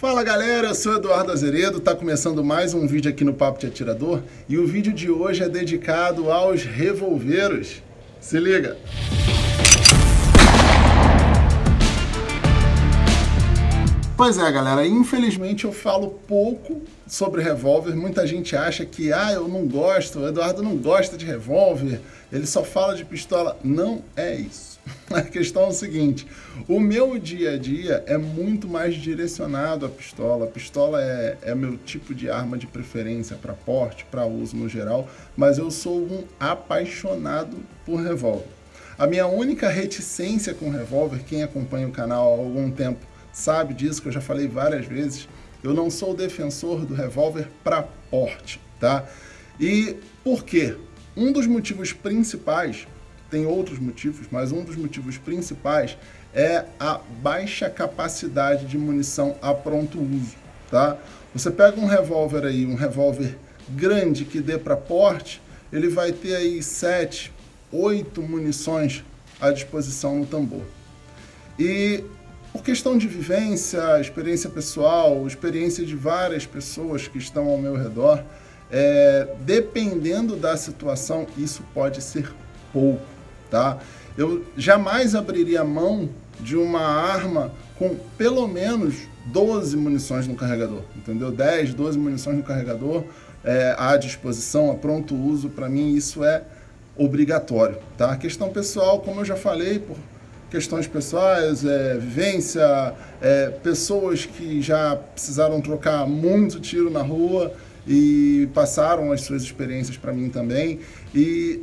Fala galera, eu sou Eduardo Azeredo, está começando mais um vídeo aqui no Papo de Atirador e o vídeo de hoje é dedicado aos revolveiros. Se liga! Pois é, galera, infelizmente eu falo pouco sobre revólver. Muita gente acha que, eu não gosto, o Eduardo não gosta de revólver, ele só fala de pistola. Não é isso. A questão é o seguinte, o meu dia a dia é muito mais direcionado à pistola. A pistola é meu tipo de arma de preferência para porte, para uso no geral, mas eu sou um apaixonado por revólver. A minha única reticência com revólver, quem acompanha o canal há algum tempo sabe disso, que eu já falei várias vezes, eu não sou defensor do revólver para porte, tá? E por quê? Um dos motivos principais, tem outros motivos, mas um dos motivos principais é a baixa capacidade de munição a pronto uso, tá? Você pega um revólver aí, um revólver grande que dê para porte, ele vai ter aí 7, 8 munições à disposição no tambor. E por questão de vivência, experiência pessoal, experiência de várias pessoas que estão ao meu redor, dependendo da situação, isso pode ser pouco, tá? Eu jamais abriria mão de uma arma com pelo menos 12 munições no carregador, entendeu? 10, 12 munições no carregador à disposição, a pronto uso, para mim isso é obrigatório, tá? A questão pessoal, como eu já falei, por questões pessoais, vivência, pessoas que já precisaram trocar muito tiro na rua e passaram as suas experiências para mim também. E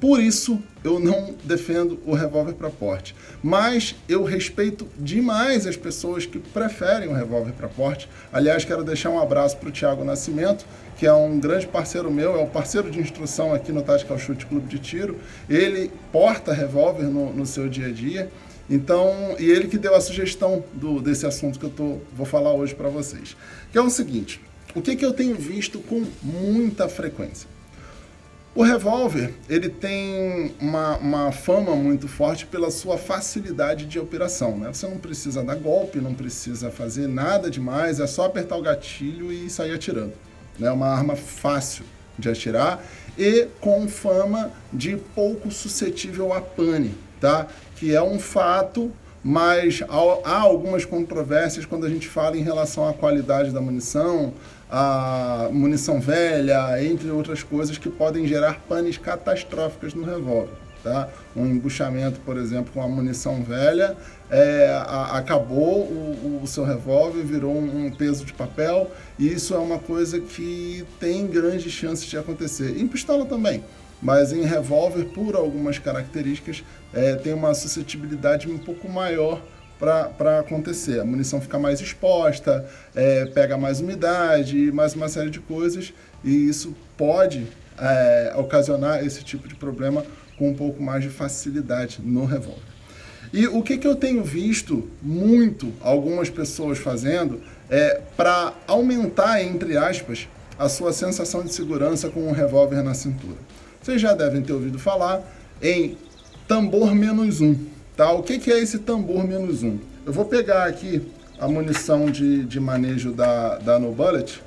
por isso eu não defendo o revólver para porte. Mas eu respeito demais as pessoas que preferem o revólver para porte. Aliás, quero deixar um abraço para o Thiago Nascimento, que é um grande parceiro meu, é o parceiro de instrução aqui no Tático Alchute Clube de Tiro. Ele porta revólver no seu dia a dia. Então, e ele que deu a sugestão desse assunto que eu vou falar hoje para vocês. Que é o seguinte, o que eu tenho visto com muita frequência? O revólver, ele tem uma fama muito forte pela sua facilidade de operação, né? Você não precisa dar golpe, não precisa fazer nada demais, é só apertar o gatilho e sair atirando. É uma arma fácil de atirar e com fama de pouco suscetível a pane, tá? Que é um fato, mas há algumas controvérsias quando a gente fala em relação à qualidade da munição, a munição velha, entre outras coisas que podem gerar panes catastróficas no revólver, tá? Um embuchamento, por exemplo, com a munição velha, acabou o seu revólver, virou um peso de papel, e isso é uma coisa que tem grandes chances de acontecer. Em pistola também, mas em revólver, por algumas características, tem uma suscetibilidade um pouco maior para acontecer. A munição fica mais exposta, pega mais umidade, mais uma série de coisas, e isso pode ocasionar esse tipo de problema com um pouco mais de facilidade no revólver. E o que eu tenho visto muito algumas pessoas fazendo para aumentar, entre aspas, a sua sensação de segurança com um revólver na cintura. Vocês já devem ter ouvido falar em tambor menos um, tá? O que é esse tambor menos um? Eu vou pegar aqui a munição de manejo da NoBullet,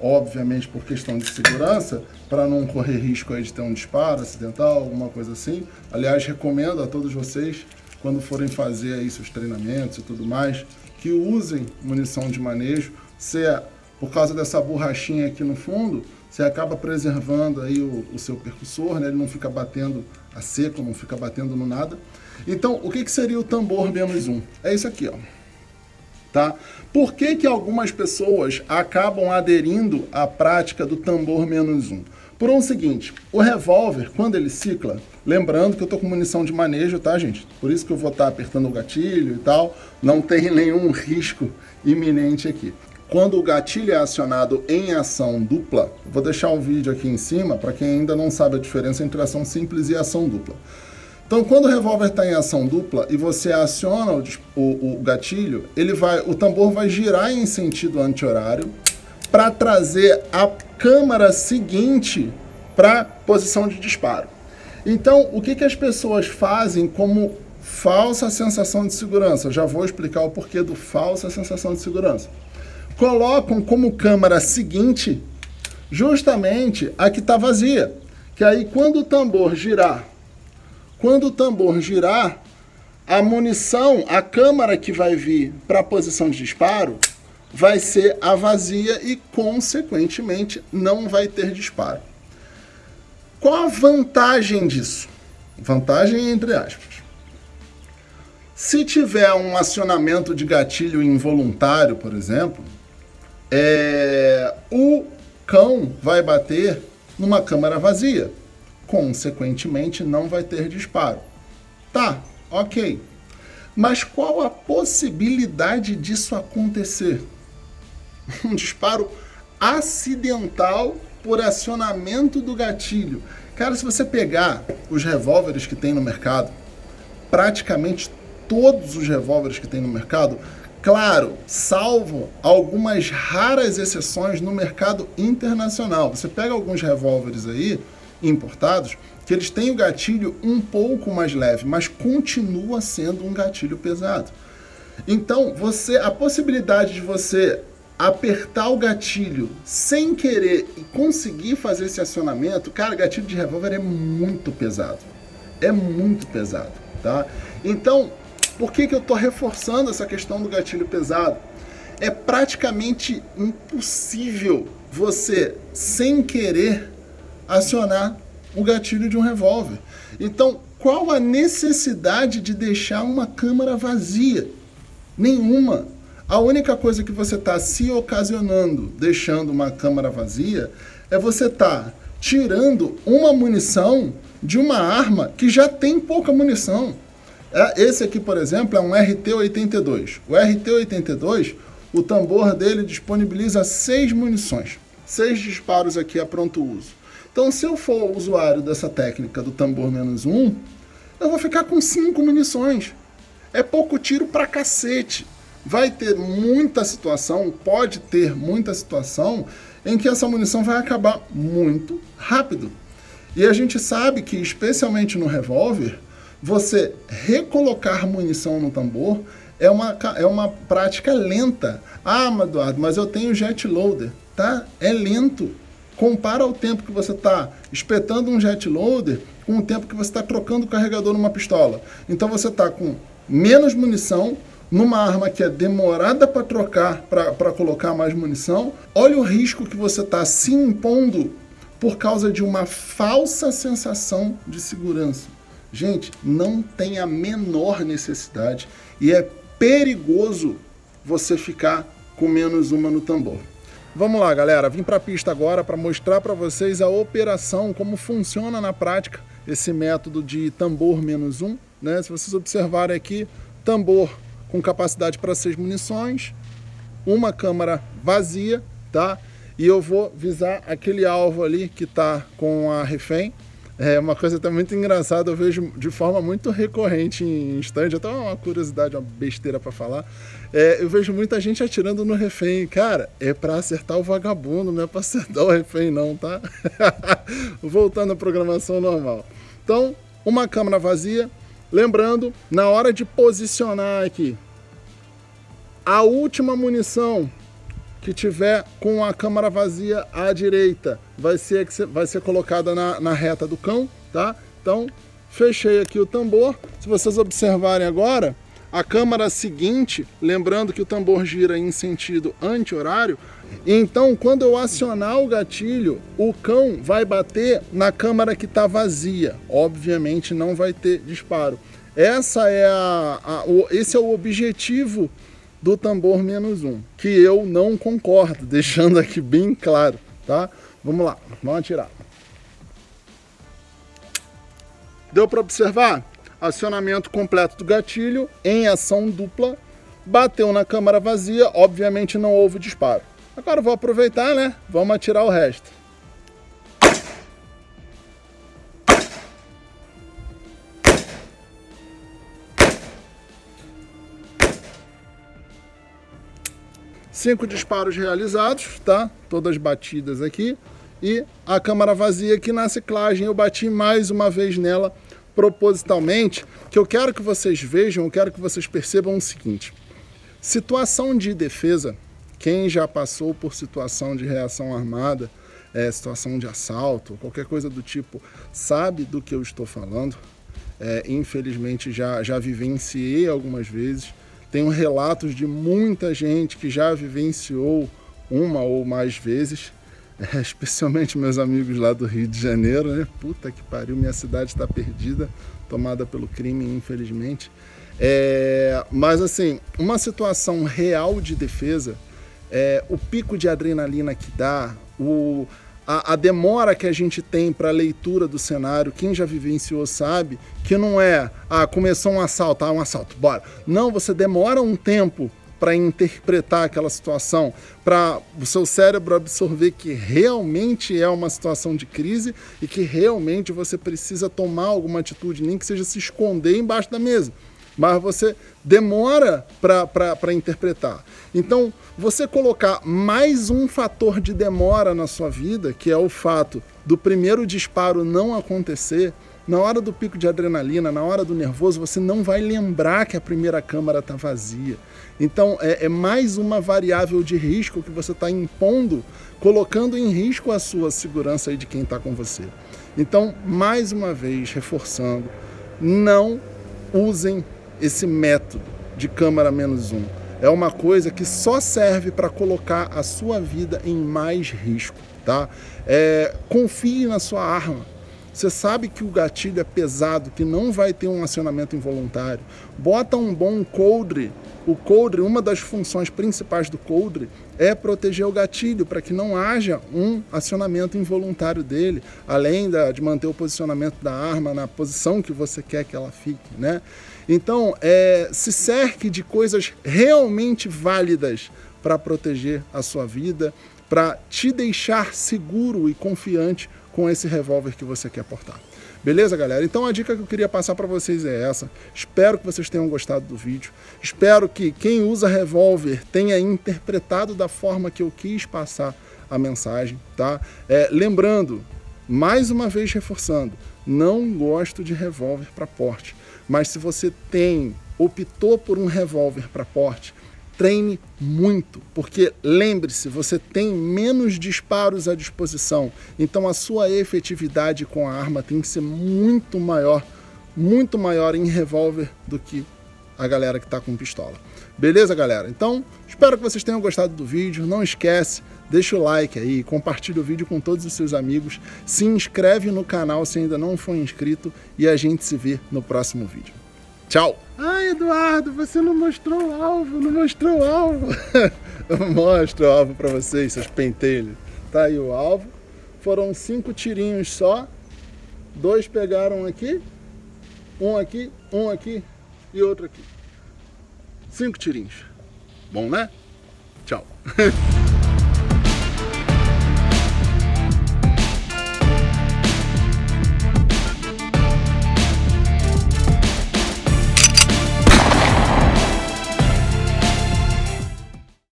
obviamente por questão de segurança, para não correr risco aí de ter um disparo acidental, alguma coisa assim. Aliás, recomendo a todos vocês, quando forem fazer aí seus treinamentos e tudo mais, que usem munição de manejo. Por causa dessa borrachinha aqui no fundo, você acaba preservando aí o seu percussor, né? Ele não fica batendo a seco, não fica batendo no nada. Então, o que seria o tambor menos um? É isso aqui, ó. Tá? Por que algumas pessoas acabam aderindo à prática do tambor menos um? Por um seguinte, o revólver, quando ele cicla, lembrando que eu tô com munição de manejo, tá, gente? Por isso que eu vou estar apertando o gatilho e tal, não tem nenhum risco iminente aqui. Quando o gatilho é acionado em ação dupla, vou deixar um vídeo aqui em cima para quem ainda não sabe a diferença entre ação simples e ação dupla. Então, quando o revólver está em ação dupla e você aciona o gatilho, o tambor vai girar em sentido anti-horário para trazer a câmara seguinte para a posição de disparo. Então, o que as pessoas fazem como falsa sensação de segurança? Eu já vou explicar o porquê do falsa sensação de segurança. colocam como câmara seguinte justamente a que está vazia. Que aí quando o tambor girar, a munição, a câmara que vai vir para a posição de disparo, vai ser a vazia e, consequentemente, não vai ter disparo. Qual a vantagem disso? Vantagem entre aspas. Se tiver um acionamento de gatilho involuntário, por exemplo, o cão vai bater numa câmara vazia. Consequentemente, não vai ter disparo. Tá, ok. Mas qual a possibilidade disso acontecer? Um disparo acidental por acionamento do gatilho. Cara, se você pegar os revólveres que tem no mercado, praticamente todos os revólveres que tem no mercado, claro, salvo algumas raras exceções no mercado internacional. Você pega alguns revólveres aí, importados, que eles têm o gatilho um pouco mais leve, mas continua sendo um gatilho pesado. Então, a possibilidade de você apertar o gatilho sem querer e conseguir fazer esse acionamento, cara, gatilho de revólver é muito pesado. É muito pesado, tá? Então, por que eu tô reforçando essa questão do gatilho pesado? É praticamente impossível você, sem querer, acionar o gatilho de um revólver. Então, qual a necessidade de deixar uma câmara vazia? Nenhuma. A única coisa que você está se ocasionando deixando uma câmara vazia é você tá tirando uma munição de uma arma que já tem pouca munição. Esse aqui, por exemplo, é um RT-82. O RT-82, o tambor dele disponibiliza 6 munições. 6 disparos aqui a pronto uso. Então, se eu for usuário dessa técnica do tambor -1, eu vou ficar com 5 munições. É pouco tiro pra cacete. Vai ter muita situação, pode ter muita situação, em que essa munição vai acabar muito rápido. E a gente sabe que, especialmente no revólver, você recolocar munição no tambor é uma prática lenta. Ah, Eduardo, mas eu tenho jet loader, tá? É lento. Compara o tempo que você está espetando um jet loader com o tempo que você está trocando o carregador numa pistola. Então você está com menos munição, numa arma que é demorada para trocar, para colocar mais munição. Olha o risco que você está se impondo por causa de uma falsa sensação de segurança. Gente, não tem a menor necessidade e é perigoso você ficar com -1 no tambor. Vamos lá, galera, vim para a pista agora para mostrar para vocês a operação, como funciona na prática esse método de tambor -1, né? Se vocês observarem aqui, tambor com capacidade para 6 munições, uma câmara vazia, tá? E eu vou visar aquele alvo ali que tá com a refém. É uma coisa até muito engraçada, eu vejo de forma muito recorrente em stand, até uma curiosidade, uma besteira para falar. Eu vejo muita gente atirando no refém. Cara, é para acertar o vagabundo, não é para acertar o refém não, tá? Voltando à programação normal. Então, uma câmara vazia. Lembrando, na hora de posicionar aqui, a última munição que tiver com a câmara vazia à direita vai ser colocada na reta do cão, tá? Então, fechei aqui o tambor. Se vocês observarem agora, a câmara seguinte, lembrando que o tambor gira em sentido anti-horário, então quando eu acionar o gatilho, o cão vai bater na câmara que está vazia. Obviamente não vai ter disparo. Esse é o objetivo do tambor -1, que eu não concordo, deixando aqui bem claro, tá? Vamos lá, vamos atirar. Deu para observar? Acionamento completo do gatilho em ação dupla, bateu na câmara vazia, obviamente não houve disparo. Agora eu vou aproveitar, né? Vamos atirar o resto. Cinco disparos realizados, tá? Todas batidas aqui. E a câmara vazia aqui na ciclagem, eu bati mais uma vez nela propositalmente. Que eu quero que vocês vejam, eu quero que vocês percebam o seguinte. Situação de defesa Quem já passou por situação de reação armada, situação de assalto, qualquer coisa do tipo, sabe do que eu estou falando. Infelizmente já vivenciei algumas vezes. Tenho relatos de muita gente que já vivenciou uma ou mais vezes, especialmente meus amigos lá do Rio de Janeiro, né? Puta que pariu, minha cidade está perdida, tomada pelo crime, infelizmente. Mas assim, uma situação real de defesa, o pico de adrenalina que dá, a demora que a gente tem para a leitura do cenário, quem já vivenciou sabe que não é, começou um assalto, um assalto, bora. Não, você demora um tempo para interpretar aquela situação, para o seu cérebro absorver que realmente é uma situação de crise e que realmente você precisa tomar alguma atitude, nem que seja se esconder embaixo da mesa. Mas você demora para interpretar. Então, você colocar mais um fator de demora na sua vida, que é o fato do primeiro disparo não acontecer, na hora do pico de adrenalina, na hora do nervoso, você não vai lembrar que a primeira câmara está vazia. Então, é mais uma variável de risco que você está impondo, colocando em risco a sua segurança e de quem está com você. Então, mais uma vez, reforçando, não usem esse método de câmara menos um. É uma coisa que só serve para colocar a sua vida em mais risco, tá? Confie na sua arma. Você sabe que o gatilho é pesado, que não vai ter um acionamento involuntário. Bota um bom coldre. O coldre, uma das funções principais do coldre é proteger o gatilho para que não haja um acionamento involuntário dele, além de manter o posicionamento da arma na posição que você quer que ela fique, né? Então, se cerque de coisas realmente válidas para proteger a sua vida, para te deixar seguro e confiante com esse revólver que você quer portar. Beleza, galera? Então a dica que eu queria passar para vocês é essa. Espero que vocês tenham gostado do vídeo. Espero que quem usa revólver tenha interpretado da forma que eu quis passar a mensagem, tá? Lembrando, mais uma vez reforçando, não gosto de revólver para porte. Mas se você optou por um revólver para porte, treine muito, porque lembre-se, você tem menos disparos à disposição, então a sua efetividade com a arma tem que ser muito maior em revólver do que a galera que está com pistola. Beleza, galera? Então, espero que vocês tenham gostado do vídeo. Não esquece, deixa o like aí, compartilha o vídeo com todos os seus amigos, se inscreve no canal se ainda não for inscrito e a gente se vê no próximo vídeo. Tchau! Ai, Eduardo, você não mostrou o alvo, não mostrou o alvo. Eu mostro o alvo pra vocês, seus pentelhos. Tá aí o alvo. Foram 5 tirinhos só. 2 pegaram aqui, um aqui e outro aqui. 5 tirinhos. Bom, né? Tchau.